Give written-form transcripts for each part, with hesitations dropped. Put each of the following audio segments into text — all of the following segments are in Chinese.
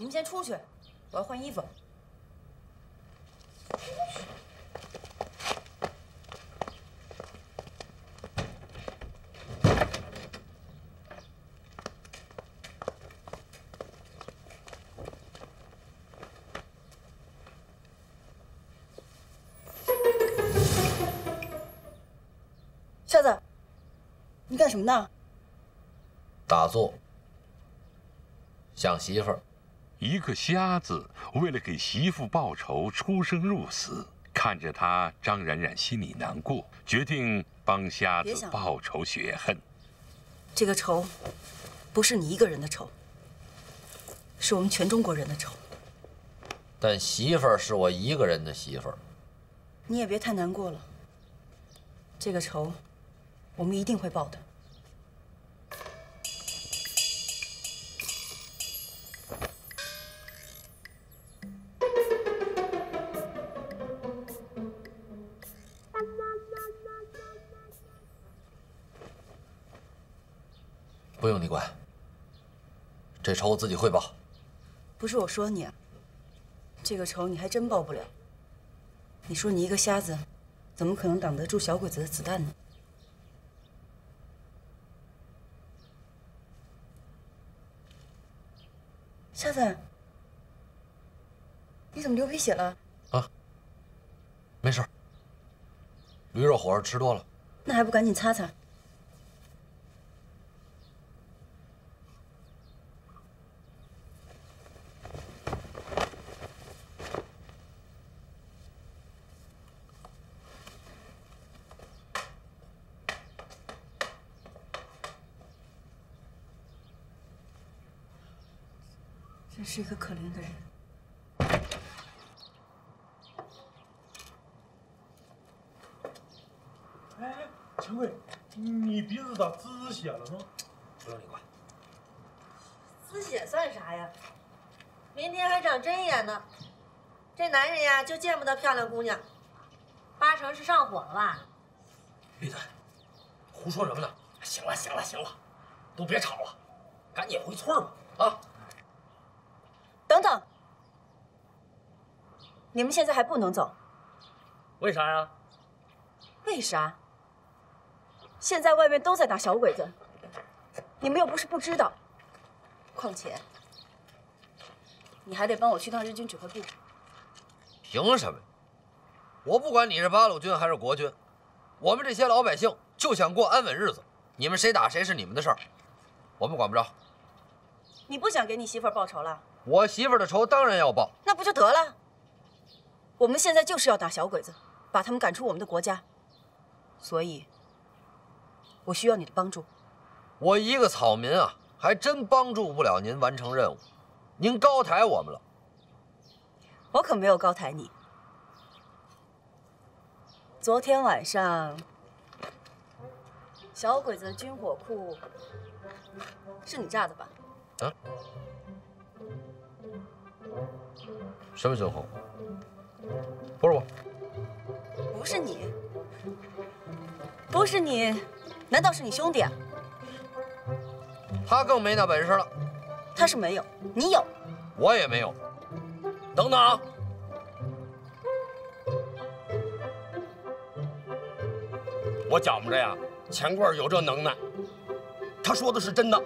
你们先出去，我要换衣服。夏子，你干什么呢？打坐，想媳妇儿。 一个瞎子为了给媳妇报仇，出生入死。看着他张冉冉心里难过，决定帮瞎子报仇雪恨。这个仇，不是你一个人的仇，是我们全中国人的仇。但媳妇儿是我一个人的媳妇儿，你也别太难过了。这个仇，我们一定会报的。 不用你管，这仇我自己会报。不是我说你啊，这个仇你还真报不了。你说你一个瞎子，怎么可能挡得住小鬼子的子弹呢？瞎子，你怎么流鼻血了？啊，没事，驴肉火烧吃多了。那还不赶紧擦擦？ 真是一个可怜的人。哎，陈贵，你鼻子咋滋血了呢？不用你管。滋血算啥呀？明天还长针眼呢。这男人呀，就见不得漂亮姑娘，八成是上火了吧？闭嘴！胡说什么呢？行了，行了，行了，都别吵了，赶紧回村吧！啊！ 等等，你们现在还不能走，为啥呀？为啥？现在外面都在打小鬼子，你们又不是不知道。况且，你还得帮我去趟日军指挥部。凭什么？我不管你是八路军还是国军，我们这些老百姓就想过安稳日子，你们谁打谁是你们的事儿，我们管不着。你不想给你媳妇儿报仇了？ 我媳妇儿的仇当然要报，那不就得了？我们现在就是要打小鬼子，把他们赶出我们的国家，所以，我需要你的帮助。我一个草民啊，还真帮助不了您完成任务。您高抬我们了，我可没有高抬你。昨天晚上，小鬼子的军火库是你炸的吧？啊？ 什么军火？不是我，不是你，不是你，难道是你兄弟啊？他更没那本事了。他是没有，你有，我也没有。等等啊！我觉着呀，钱贵有这能耐，他说的是真的。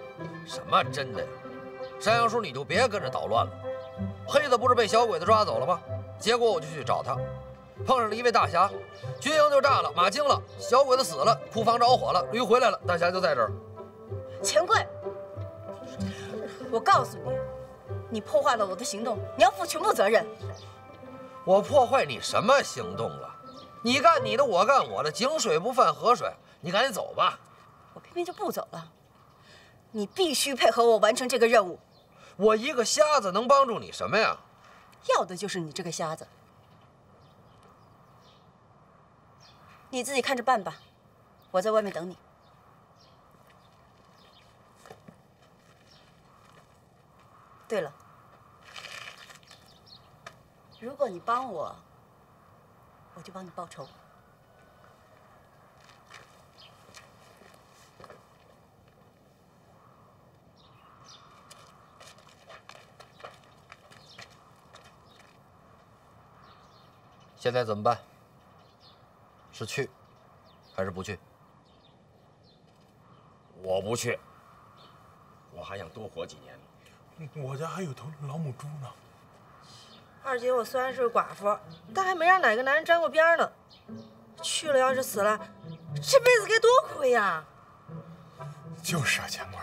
什么真的呀？山羊叔，你就别跟着捣乱了。 黑子不是被小鬼子抓走了吗？结果我就去找他，碰上了一位大侠，军营就炸了，马惊了，小鬼子死了，库房着火了，驴回来了，大侠就在这儿。钱贵，我告诉你，你破坏了我的行动，你要负全部责任。我破坏你什么行动了？你干你的，我干我的，井水不犯河水。你赶紧走吧。我偏偏就不走了，你必须配合我完成这个任务。 我一个瞎子能帮助你什么呀？要的就是你这个瞎子，你自己看着办吧，我在外面等你。对了，如果你帮我，我就帮你报仇。现在怎么办？是去，还是不去？我不去，我还想多活几年呢。我家还有头老母猪呢。二姐，我虽然是寡妇，但还没让哪个男人沾过边呢。去了要是死了，这辈子该多亏呀！就是啊，钱官，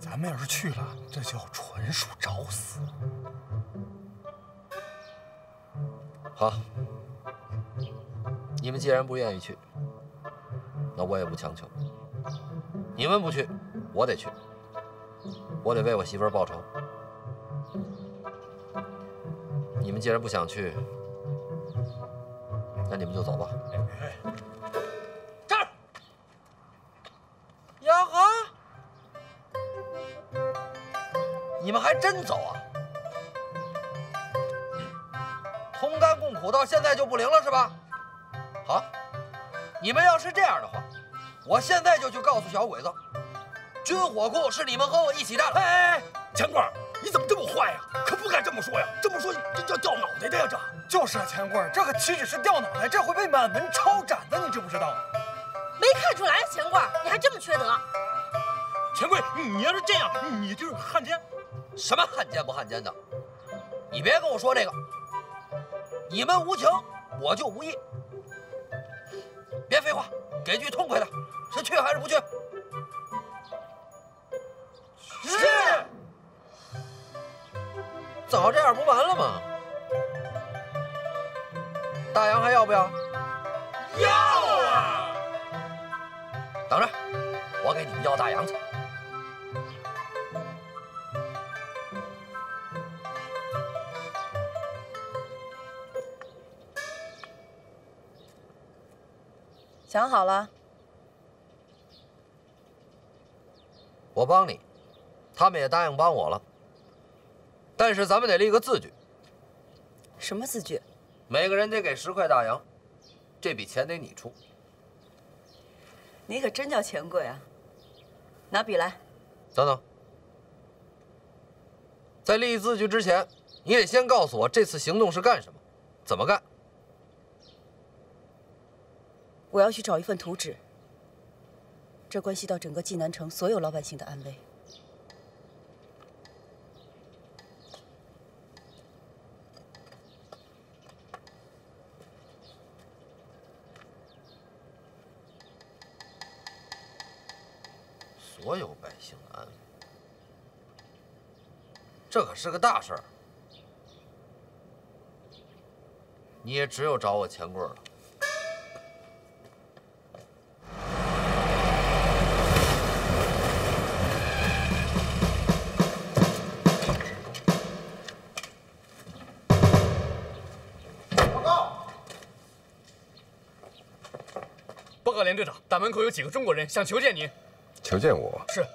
咱们要是去了，这叫纯属找死。 好，你们既然不愿意去，那我也不强求。你们不去，我得去，我得为我媳妇儿报仇。你们既然不想去，那你们就走吧。站住！哟呵，你们还真走啊？ 同甘共苦到现在就不灵了是吧？好，你们要是这样的话，我现在就去告诉小鬼子，军火库是你们和我一起占了。哎，钱罐，你怎么这么坏呀？可不该这么说呀！这么说这叫掉脑袋的呀！这就是啊，钱罐，这可岂止是掉脑袋，这会被满门抄斩的，你知不知道？没看出来，钱罐，你还这么缺德！钱贵，你要是这样，你就是汉奸。什么汉奸不汉奸的？你别跟我说这个。 你们无情，我就无义。别废话，给句痛快的，是去还是不去？是。早这样不完了吗？大洋还要不要？要啊！等着，我给你们要大洋去。 想好了，我帮你，他们也答应帮我了。但是咱们得立个字据。什么字据？每个人得给10块大洋，这笔钱得你出。你可真叫钱贵啊！拿笔来。等等，在立字据之前，你得先告诉我这次行动是干什么，怎么干。 我要去找一份图纸，这关系到整个济南城所有老百姓的安危。所有百姓的安危，这可是个大事儿。你也只有找我钱棍儿了。 连队长，大门口有几个中国人想求见您。求见我？是。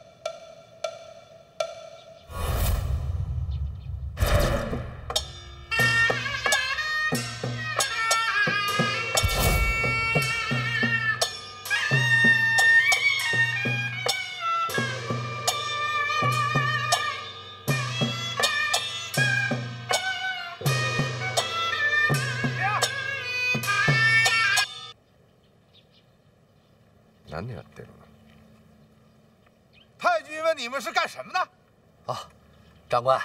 长官，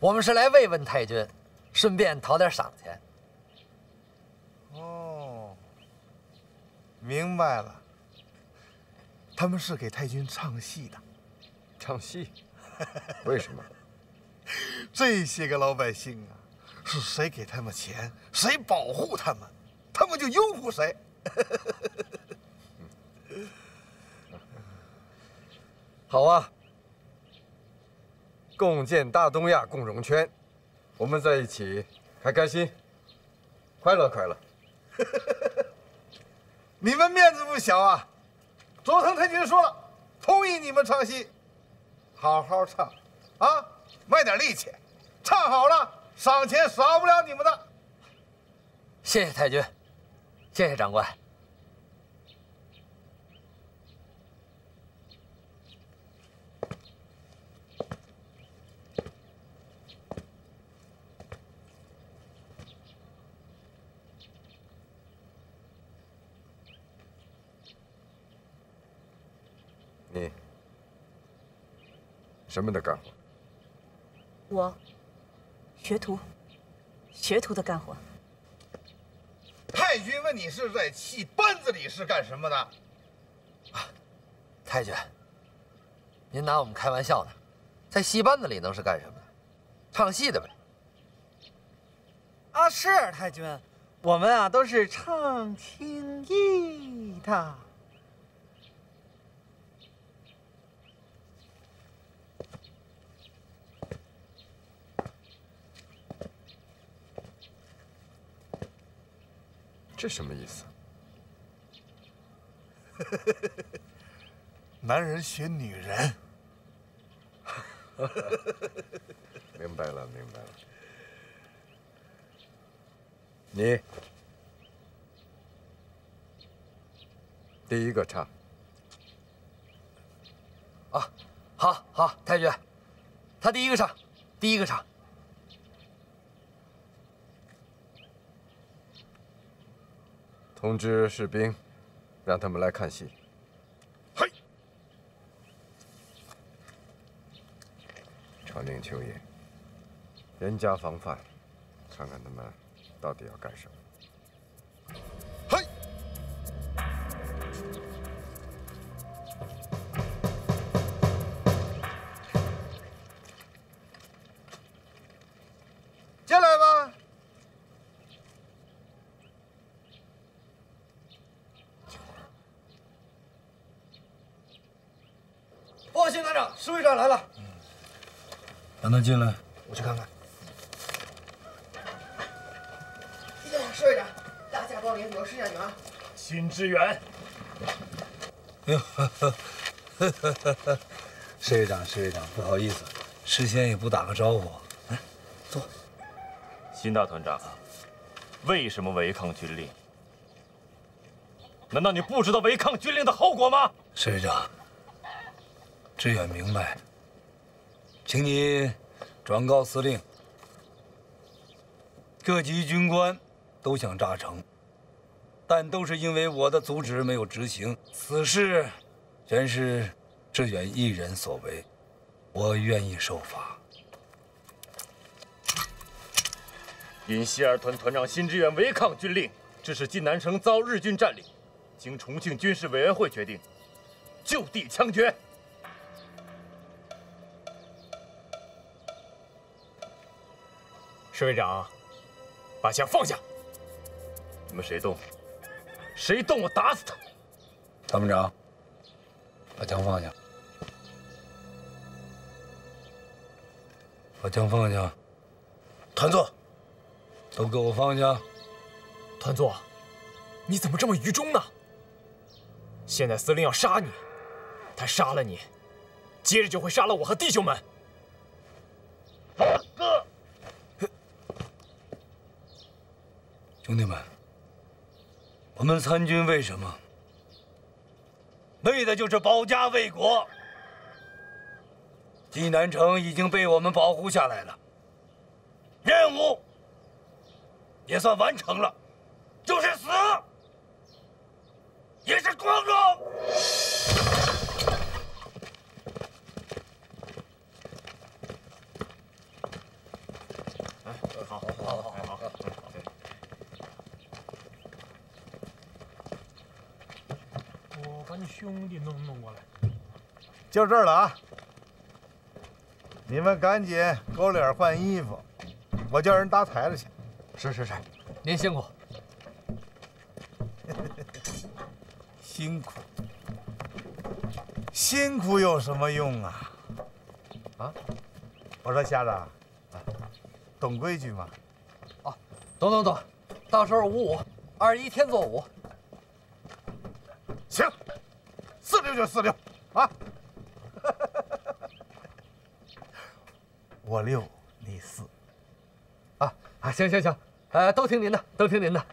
我们是来慰问太君，顺便讨点赏钱。哦，明白了，他们是给太君唱戏的。唱戏？为什么？这些个老百姓啊，是谁给他们钱，谁保护他们，他们就拥护谁。好啊。 共建大东亚共荣圈，我们在一起还开心，快乐快乐。你们面子不小啊！佐藤太君说了，同意你们唱戏，好好唱啊，卖点力气，唱好了赏钱少不了你们的。谢谢太君，谢谢长官。什么的干活？我，学徒的干活。太君问你是在戏班子里是干什么的？啊，太君，您拿我们开玩笑呢，在戏班子里能是干什么的？唱戏的呗。啊，是太君，我们啊都是唱青艺的。 这什么意思？男人学女人，明白了，明白了。你第一个唱。啊，好，好，太君，他第一个唱，第一个唱。 通知士兵，让他们来看戏。嘿，传令秋野，严加防范，看看他们到底要干什么。嘿，进来吧。 报信团长，侍卫长来了。让他进来，我去看看。侍卫长，大驾光临，有事要你啊。新支援。哟，侍卫长，不好意思，事先也不打个招呼。来，坐。新大团长，为什么违抗军令？难道你不知道违抗军令的后果吗？侍卫长。 志远明白，请你转告司令，各级军官都想炸城，但都是因为我的阻止没有执行。此事全是志远一人所为，我愿意受罚。因西二团团长辛志远违抗军令，致使晋南城遭日军占领，经重庆军事委员会决定，就地枪决。 侍卫长，把枪放下！你们谁动我打死他！参谋长，把枪放下！把枪放下！团座，都给我放下！团座，你怎么这么愚忠呢？现在司令要杀你，他杀了你，接着就会杀了我和弟兄们。哥。 兄弟们，我们参军为什么？为的就是保家卫国。济南城已经被我们保护下来了，任务也算完成了，就是死，也是光荣。哎，好。 你兄弟弄过来，就这儿了啊！你们赶紧勾脸换衣服，我叫人搭台子去。是，您辛苦，辛苦有什么用啊？啊！我说瞎子，懂规矩吗？哦，懂。到时候55，21天做5。行。 46就46啊！我6，你4，啊！行，都听您的，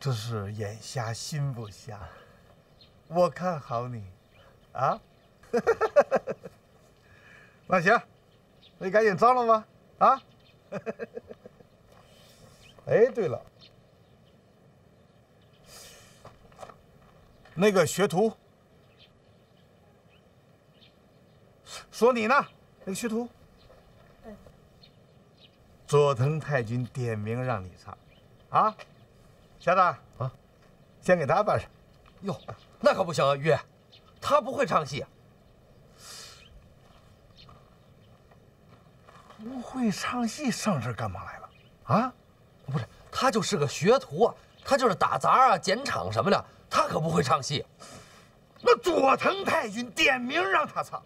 这是眼瞎心不瞎，我看好你，啊！那行，那你赶紧张罗吧，啊！哎，对了。 那个学徒，说你呢，那个学徒。嗯。佐藤太君点名让你唱，啊，小长啊，先给他办上。哟，那可不行啊，玉，他不会唱戏啊。 不会唱戏，上这儿干嘛来了？啊，不是，他就是个学徒啊，他就是打杂啊、剪场什么的，他可不会唱戏。那佐藤太君点名让他唱，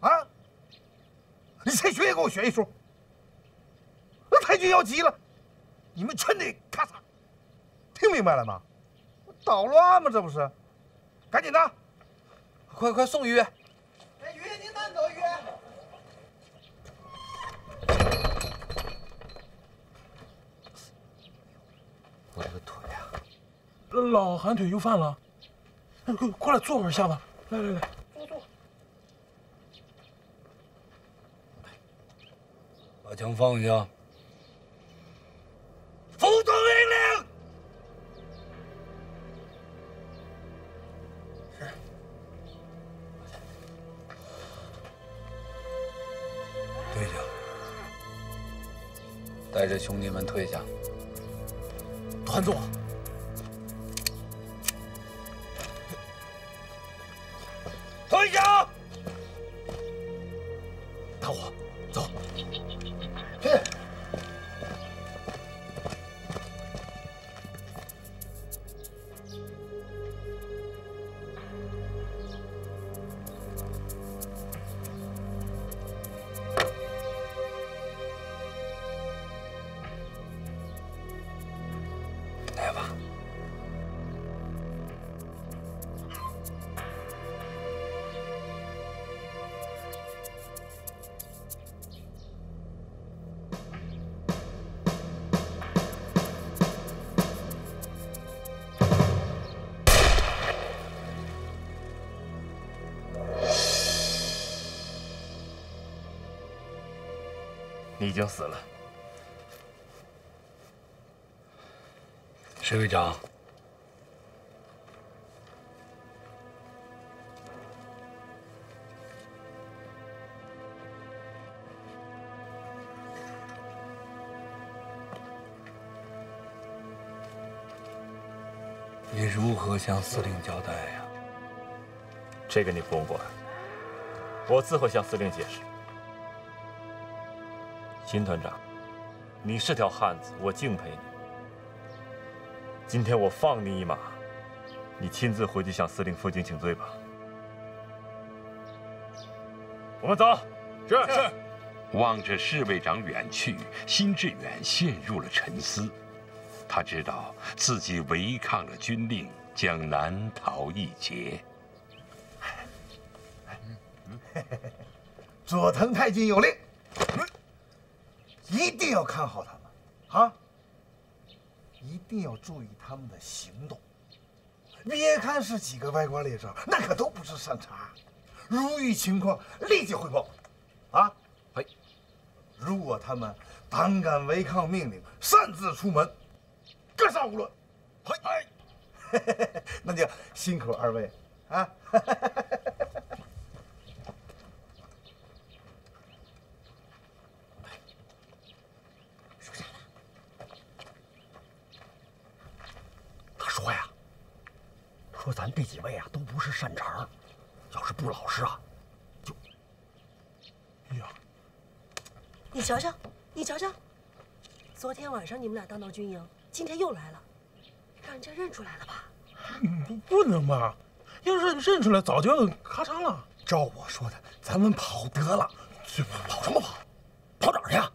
啊，你谁学也给我学一出。那太君要急了，你们全得咔嚓，听明白了吗？捣乱嘛，这不是？赶紧的，快送鱼。哎，鱼，您慢走，鱼。 我的腿啊！老寒腿又犯了，过来坐会儿下吧。来，坐。把枪放下。服从命令。是。队长，带着兄弟们退下。 团座，退下！大伙，走！去！来吧。 你已经死了，石队长。你如何向司令交代呀？这个你不用管，我自会向司令解释。 秦团长，你是条汉子，我敬佩你。今天我放你一马，你亲自回去向司令父亲请罪吧。我们走。是。望着侍卫长远去，辛志远陷入了沉思。他知道自己违抗了军令，将难逃一劫。佐藤太君有令。 一定要看好他们，啊！一定要注意他们的行动，别看是几个歪瓜裂枣，那可都不是善茬。如遇情况，立即汇报，啊！哎，如果他们胆敢违抗命令，擅自出门，格杀勿论。哎，那就辛苦二位啊！ 说咱这几位啊，都不是善茬，要是不老实啊，就……哎呀，你瞧瞧，昨天晚上你们俩大闹军营，今天又来了，让人家认出来了吧？不能吧？要认出来，早就咔嚓了。照我说的，咱们跑得了。跑什么跑？跑哪儿去啊？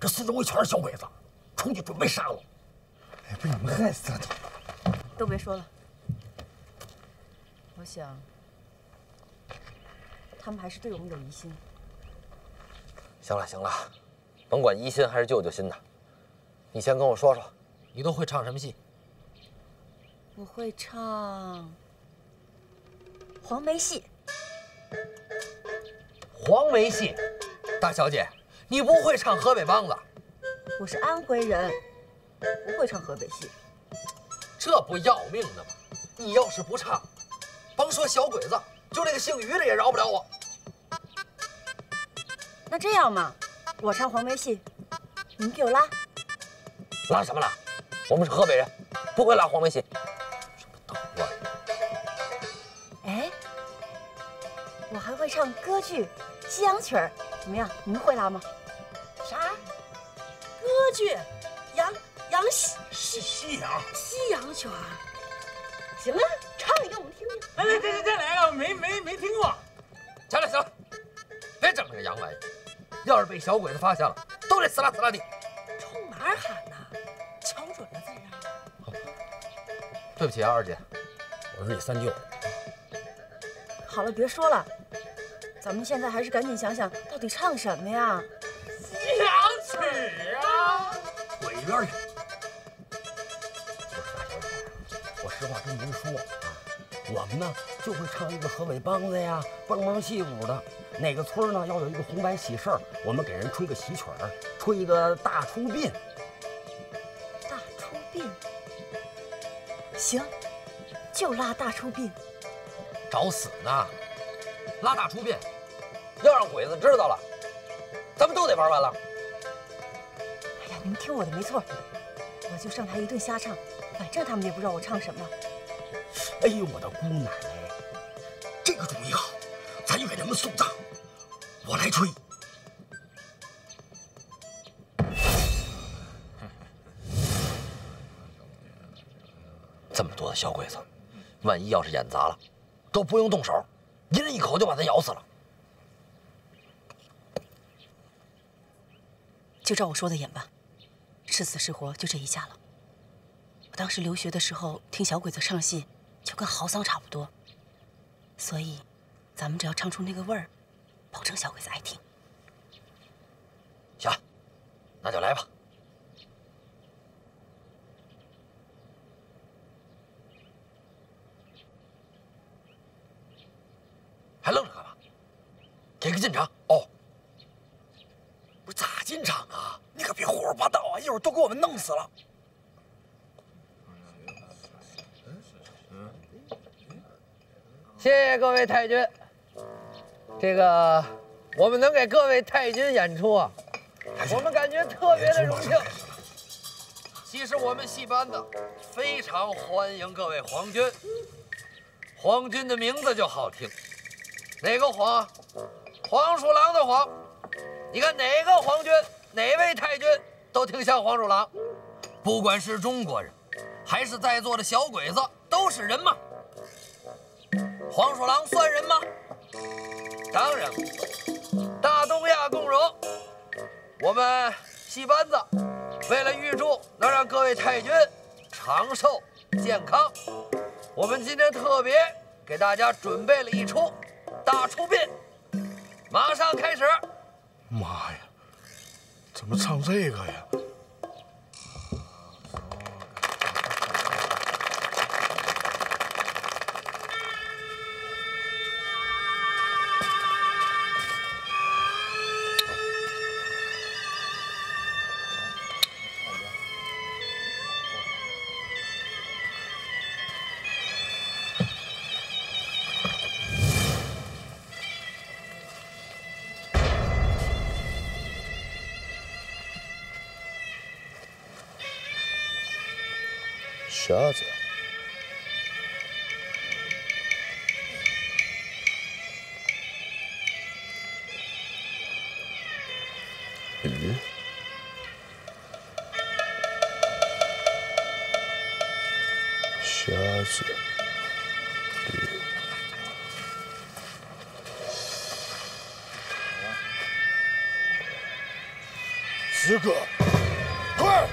这四周一全是小鬼子，出去准备杀我。哎，被你们害死了都。都别说了。 我想，他们还是对我们有疑心。行了，甭管疑心还是旧心的，你先跟我说说，你都会唱什么戏？我会唱黄梅戏。黄梅戏，大小姐，你不会唱河北梆子。我是安徽人，不会唱河北戏。这不要命的吗？你要是不唱。 甭说小鬼子，就这个姓于的也饶不了我。那这样嘛，我唱黄梅戏，您给我拉。拉什么拉？我们是河北人，不会拉黄梅戏。什么道理？哎，我还会唱歌剧、西洋曲儿，怎么样？你们会拉吗？啥？歌剧、西洋曲儿？行啊，唱一个我们听听。哎，这来了，没听过。行了行了，别整那个洋玩意，要是被小鬼子发现了，都得死啦死啦的。冲哪儿喊呢？瞧准了再让。对不起啊，二姐，我是你三舅。好了，别说了，咱们现在还是赶紧想想到底唱什么呀？西洋曲啊！滚一边去！不是大小姐，我实话跟您说啊，我们呢就会唱一个河北梆子呀，蹦蹦戏舞的。哪个村呢要有一个红白喜事儿，我们给人吹个喜曲儿，吹一个大出殡。大出殡，行，就拉大出殡。找死呢！拉大出殡，要让鬼子知道了，咱们都得玩完了。哎呀，你们听我的没错，我就上台一顿瞎唱，反正他们也不知道我唱什么。哎呦，我的姑奶奶，这个主意好，咱就给他们送葬，我来吹。这么多的小鬼子，万一要是演砸了，都不用动手，一人一口就把他咬死了。就照我说的演吧，是死是活就这一下了。我当时留学的时候听小鬼子唱戏，就跟嚎丧差不多，所以咱们只要唱出那个味儿，保证小鬼子爱听。行，那就来吧。还愣着干嘛？给个进场哦！不是咋进场啊？你可别胡说八道啊！一会儿都给我们弄死了。谢谢各位太君，这个我们能给各位太君演出啊，我们感觉特别的荣幸。其实我们戏班子非常欢迎各位皇军，皇军的名字就好听。哪个黄啊？黄鼠狼的黄，你看哪个皇军、哪位太君都挺像黄鼠狼。不管是中国人，还是在座的小鬼子，都是人嘛。黄鼠狼算人吗？当然了。大东亚共荣，我们戏班子为了预祝能让各位太君长寿健康，我们今天特别给大家准备了一出。大出殡，马上开始！妈呀，怎么唱这个呀？瞎子，鱼，瞎子，鱼，十个，快！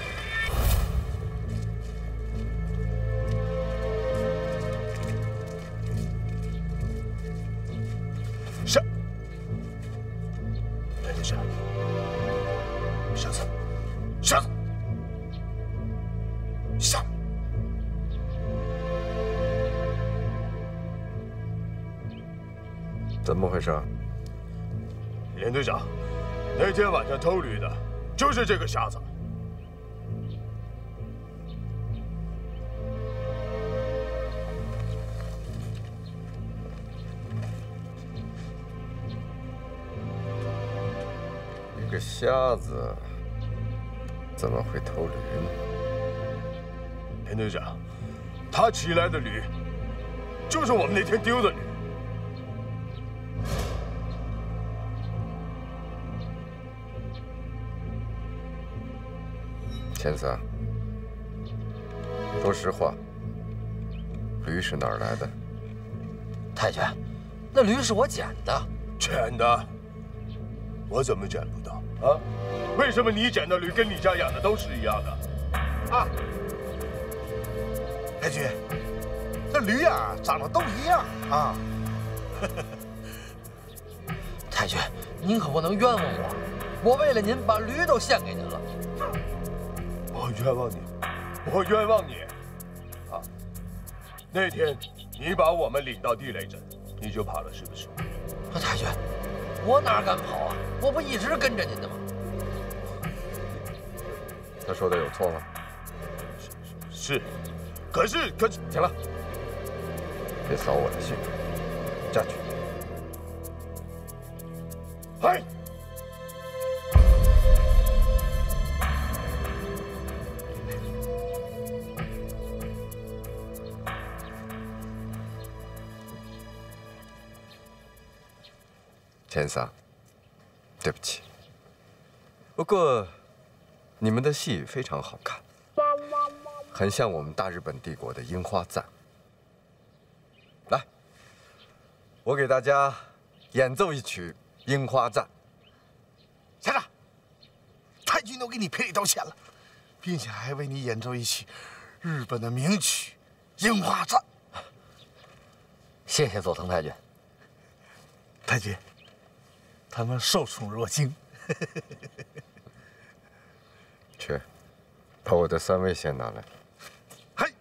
怎么回事？连队长，那天晚上偷驴的，就是这个瞎子。个瞎子怎么会偷驴呢？田队长，他骑来的驴，就是我们那天丢的驴。 钱三，说实话，驴是哪儿来的？太君，那驴是我捡的。捡的？我怎么捡不到啊？为什么你捡的驴跟你家养的都是一样的？啊！太君，那驴啊，长得都一样啊。太君，您可不能冤枉我，我为了您把驴都献给您了。 我冤枉你，我冤枉你！啊，那天你把我们领到地雷镇，你就跑了是不是？啊，太君，我哪敢跑啊？我不一直跟着您的吗？他说的有错吗？是，可是，行了，别扫我的兴，下去。嗨。 钱三，对不起。不过，你们的戏非常好看，很像我们大日本帝国的樱花赞。来，我给大家演奏一曲《樱花赞》。先生，太君都给你赔礼道歉了，并且还为你演奏一曲日本的名曲《樱花赞》。谢谢佐藤太君。太君。 他们受宠若惊。去，把我的三味线拿来。嗨。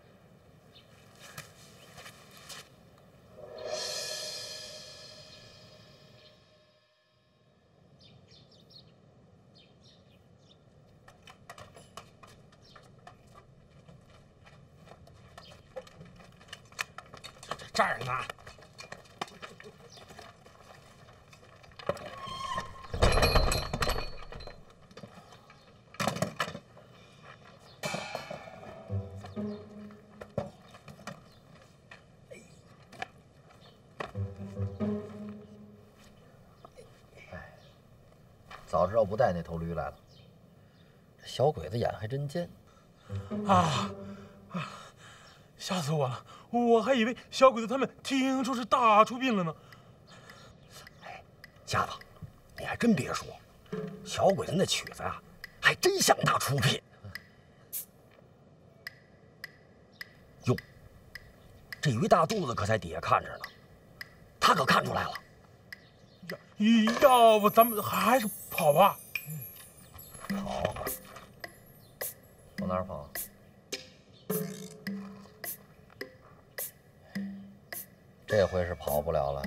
这儿呢。 早知道不带那头驴来了，这小鬼子眼还真尖！啊！吓死我了！我还以为小鬼子他们听说是大出殡了呢。哎，瞎子，你还真别说，小鬼子那曲子啊，还真像大出殡。哟，这驴大肚子可在底下看着呢，他可看出来了。 要不咱们还是跑吧？跑，往哪儿跑？这回是跑不了了。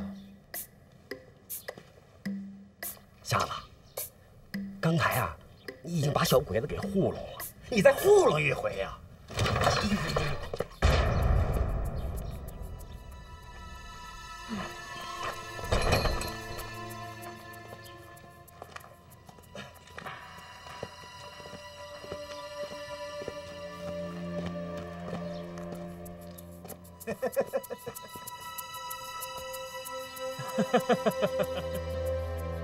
瞎子，刚才啊，你已经把小鬼子给糊弄了，你再糊弄一回呀！ 糊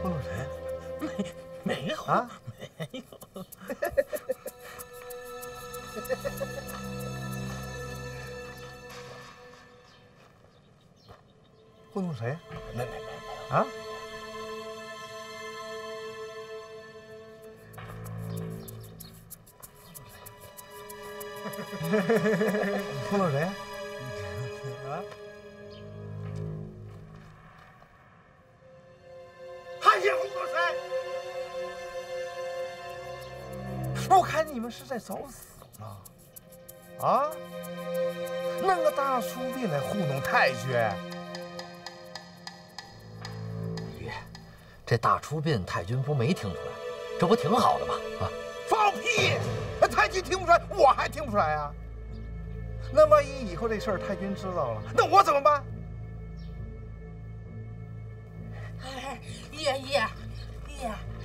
弄谁？没有啊，没有。糊弄谁？没有啊？糊弄谁？ 是在找死吗？啊！弄个大叔弟来糊弄太君。爷，这大出殡太君不没听出来，这不挺好的吗？啊！放屁！太君听不出来，我还听不出来啊？那万一以后这事儿太君知道了，那我怎么办？爷，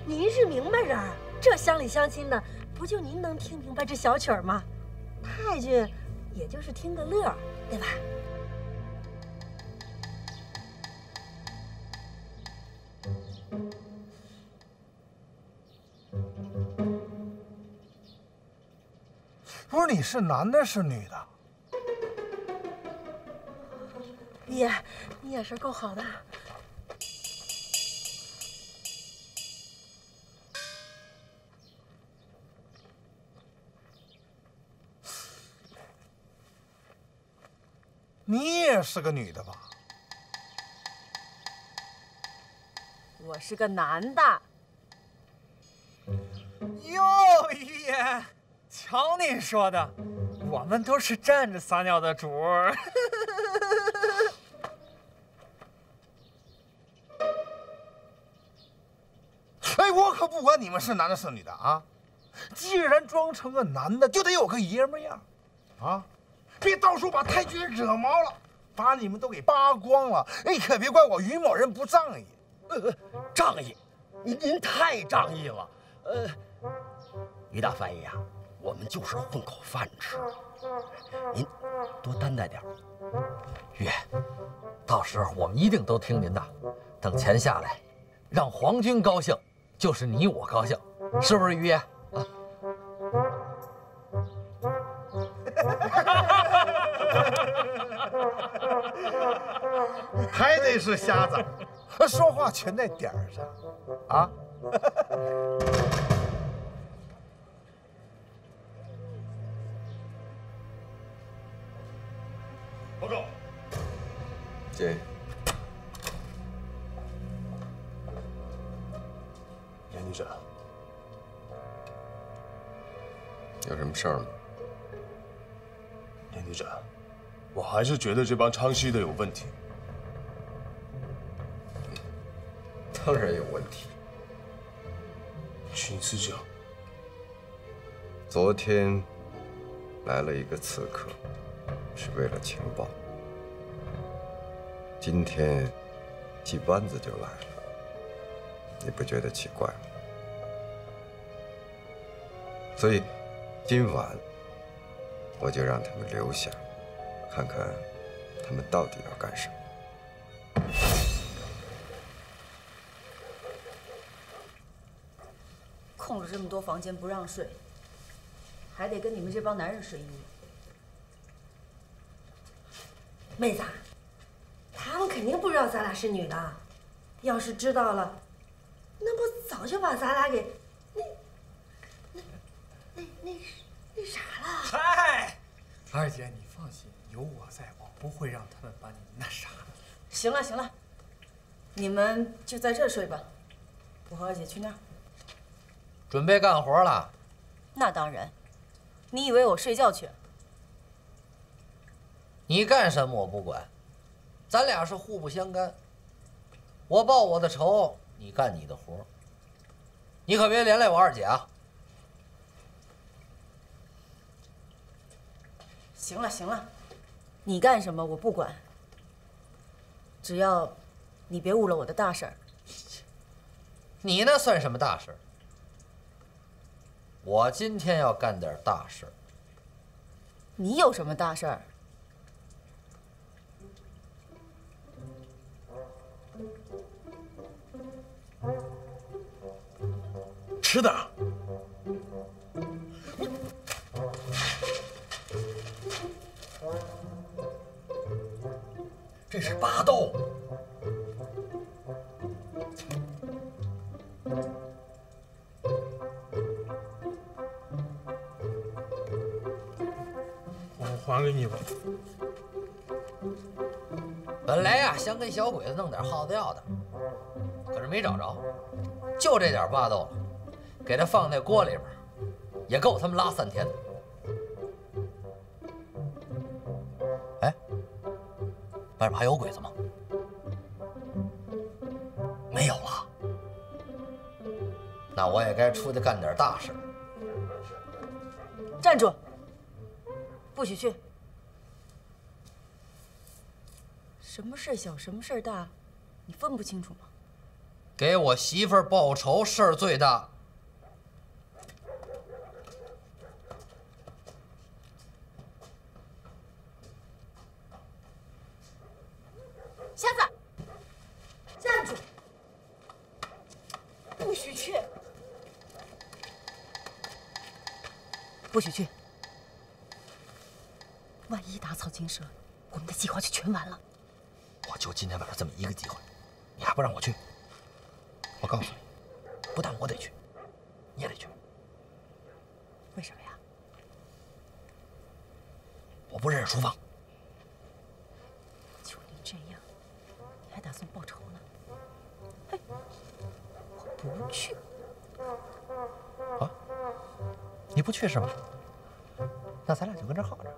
你您是明白人，这乡里乡亲的，不就您能听明白这小曲儿吗？太君也就是听个乐，对吧？不是你是男的，是女的？ 爹，你眼神够好的。你也是个女的吧？我是个男的。哟，于爷，瞧你说的，我们都是站着撒尿的主儿。哎，我可不管你们是男的是女的啊！既然装成个男的，就得有个爷们样，啊！别到时候把太君惹毛了，把你们都给扒光了。哎，可别怪我于某人不仗义。仗义？您太仗义了。于大翻译啊，我们就是混口饭吃，您多担待点。于，到时候我们一定都听您的。等钱下来，让皇军高兴。 就是你我高兴，是不是于爷？啊！还得是瞎子，说话全在点儿上，啊！报告，这。 严局长，有什么事儿吗？严局长，我还是觉得这帮昌西的有问题。当然有问题。请赐教。昨天来了一个刺客，是为了情报。今天季班子就来了。 你不觉得奇怪吗？所以，今晚我就让他们留下，看看他们到底要干什么。空了这么多房间不让睡，还得跟你们这帮男人睡一屋。妹子，他们肯定不知道咱俩是女的，要是知道了。 那不早就把咱俩给那啥了？嗨，二姐，你放心，有我在，我不会让他们把你那啥的。行了行了，你们就在这睡吧，我和二姐去那儿。准备干活了？那当然，你以为我睡觉去？你干什么我不管，咱俩是互不相干，我报我的仇。 你干你的活，你可别连累我二姐啊！行了行了，你干什么我不管，只要你别误了我的大事儿。你那算什么大事儿？我今天要干点大事儿。你有什么大事儿？ 吃的，这是巴豆。我还给你吧。本来呀，想给小鬼子弄点耗子药的，可是没找着，就这点巴豆了。 给它放在锅里边，也够他们拉三天的。哎，外边还有鬼子吗？没有了。那我也该出去干点大事。站住！不许去！什么事小，什么事大，你分不清楚吗？给我媳妇儿报仇事儿最大。瞎子，站住！不许去！不许去！万一打草惊蛇，我们的计划就全完了。我就今天晚上这么一个机会，你还不让我去？ 我告诉你，不但我得去，你也得去。为什么呀？我不认识淑芳。就你这样，你还打算报仇呢？嘿，我不去。啊？你不去是吧？那咱俩就跟这耗着，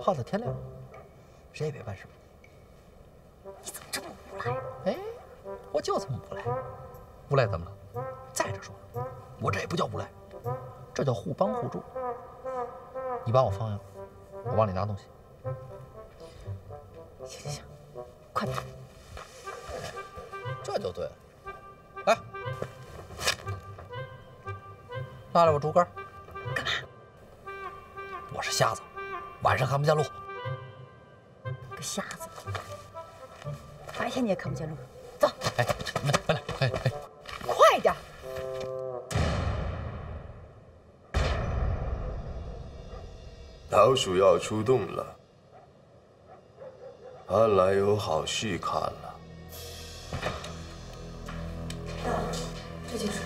耗到天亮，谁也别办什么。你怎么这么无赖？哎。 我就这么无赖，无赖怎么了？再者说了，我这也不叫无赖，这叫互帮互助。你帮我放羊，我帮你拿东西。行行行，快点，这就对了。来，拉来我竹竿。干嘛？我是瞎子，晚上看不见路。个瞎子，白天你也看不见路。 走，哎，快来，哎哎，快点！老鼠要出动了，看来有好戏看了。到了，这就是。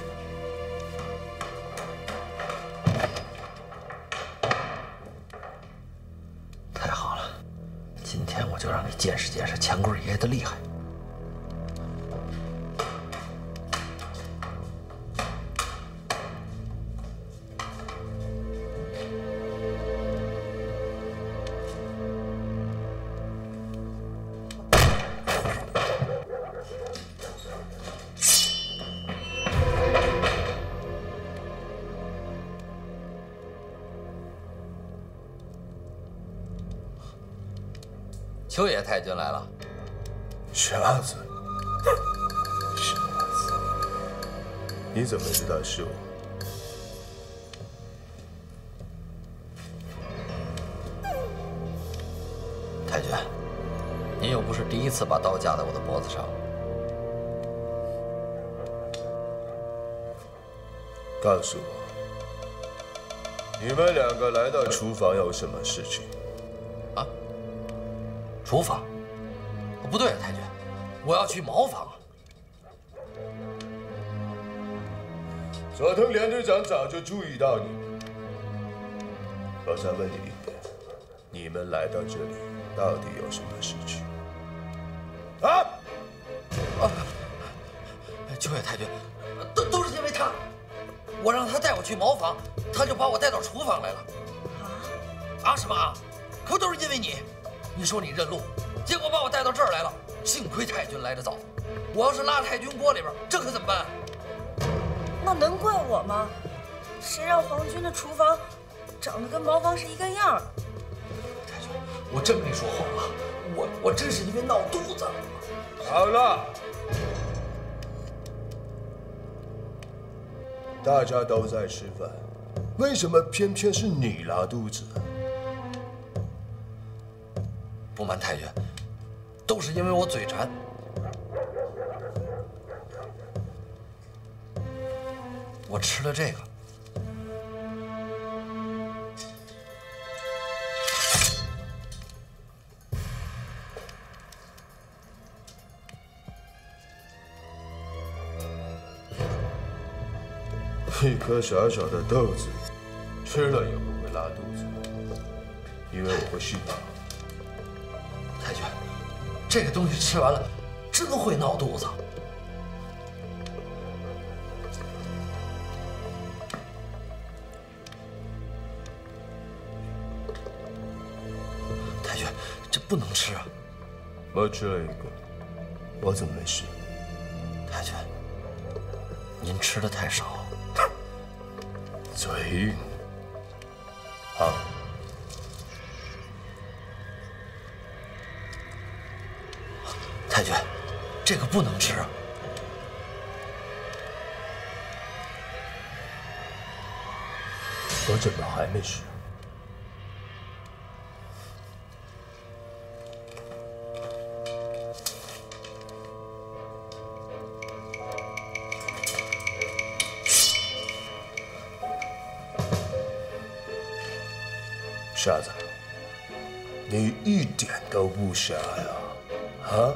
太好了，今天我就让你见识见识钱柜爷爷的厉害。 秋野太君来了，瞎子，瞎子，你怎么知道是我？太君，您又不是第一次把刀架在我的脖子上。告诉我，你们两个来到厨房有什么事情？ 厨房？不对，太君，我要去茅房啊！佐藤连队长早就注意到你。我再问你一遍，你们来到这里到底有什么事情？啊！啊！秋野太君，都是因为他，我让他带我去茅房，他就把我带到厨房来了。啊？啊什么啊？可都是因为你。 你说你认路，结果把我带到这儿来了。幸亏太君来得早，我要是拉太君锅里边，这可怎么办啊？那能怪我吗？谁让皇军的厨房长得跟茅房是一个样儿？太君，我真没说谎啊，我真是因为闹肚子。好了，大家都在吃饭，为什么偏偏是你拉肚子？ 不瞒太君，都是因为我嘴馋。我吃了这个，一颗小小的豆子，吃了也不会拉肚子，因为我会续航。 太君，这个东西吃完了，真会闹肚子。太君，这不能吃啊！我吃了一个，我怎么没事？太君，您吃的太少。嘴硬。好。 太君，这个不能吃。我怎么还没死？傻子，你一点都不傻呀！啊？